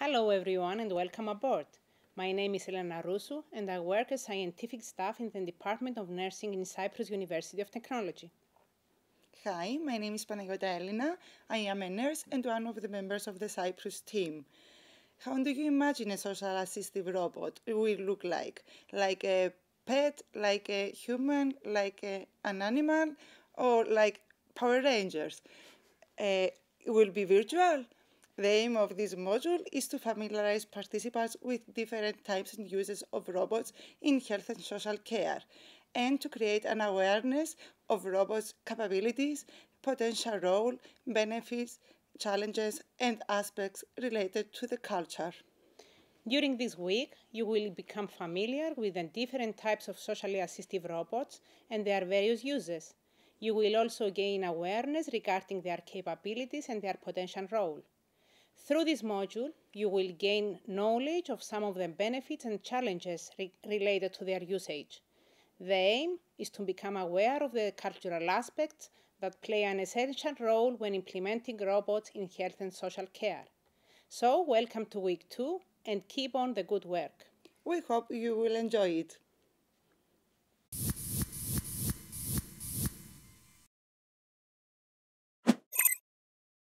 Hello everyone and welcome aboard. My name is Elena Roussou and I work as scientific staff in the Department of Nursing in Cyprus University of Technology. Hi, my name is Panagiota Elena. I am a nurse and one of the members of the Cyprus team. How do you imagine a social assistive robot will look like? Like a pet, like a human, like an animal, or like Power Rangers? It will be virtual. The aim of this module is to familiarize participants with different types and uses of robots in health and social care, and to create an awareness of robots' capabilities, potential role, benefits, challenges, and aspects related to the culture. During this week, you will become familiar with the different types of socially assistive robots and their various uses. You will also gain awareness regarding their capabilities and their potential role. Through this module, you will gain knowledge of some of the benefits and challenges related to their usage. The aim is to become aware of the cultural aspects that play an essential role when implementing robots in health and social care. So, welcome to week 2 and keep on the good work. We hope you will enjoy it.